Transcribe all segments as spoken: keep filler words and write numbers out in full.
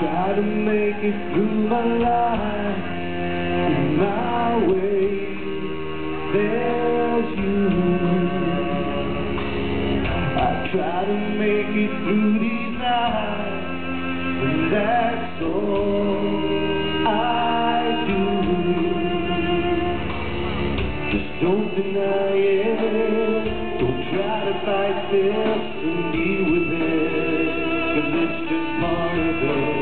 try to make it through my life in my way. There's you. I try to make it through these nights, and that's all I do. Just don't deny it. Don't try to fight this and deal with it, 'cause it's just part of it.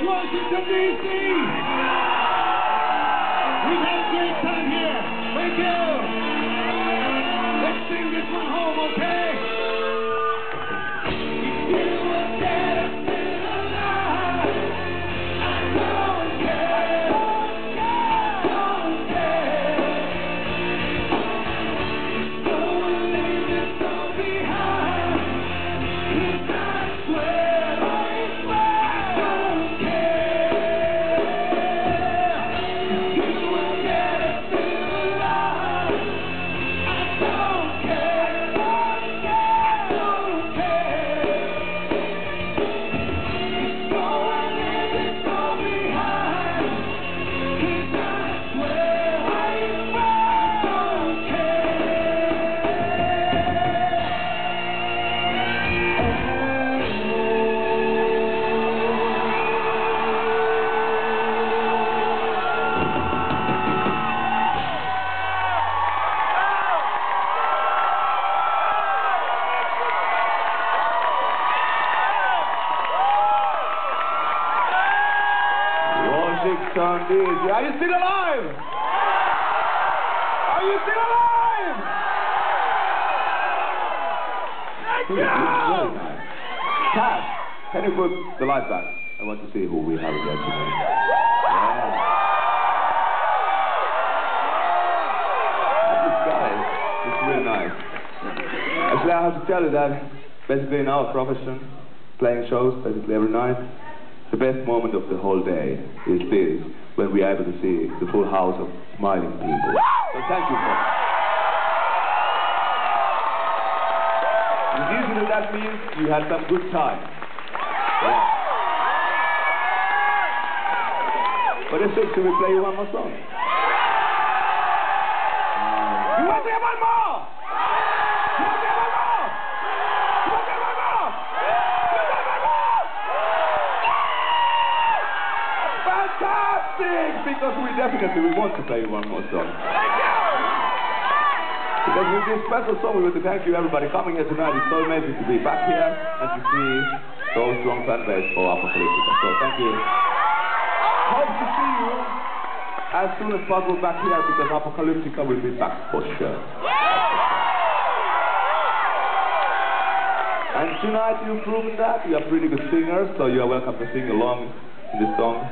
Washington, D C We've had a great time here. Thank you. Let's sing this one home, okay? Are you still alive? Are you still alive? Thank you! Cash, can you put the light back? I want to see who we have there today. Yeah. This guy, it's really nice. Actually, I have to tell you that basically in our profession, playing shows basically every night, the best moment of the whole day is this, when we are able to see the full house of smiling people. So thank you for that. And usually that means you had some good time. Yeah. But I think, should we play one more song? You want to hear one more? You want to hear one more? You want to hear one more? Because we definitely we want to play one more song. Thank you! Because with this special song, we want to thank you everybody coming here tonight. It's so amazing to be back here and to see so strong fan base for Apocalyptica. So thank you. Hope to see you as soon as possible back here, because Apocalyptica will be back for sure. And tonight you've proven that. You're pretty good singers, so you are welcome to sing along to this song.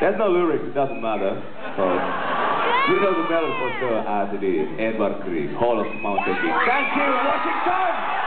There's no lyrics, it doesn't matter. We know the melody for sure as it is. Edward Grieg, Hall of the Mountain King. Thank you, Washington!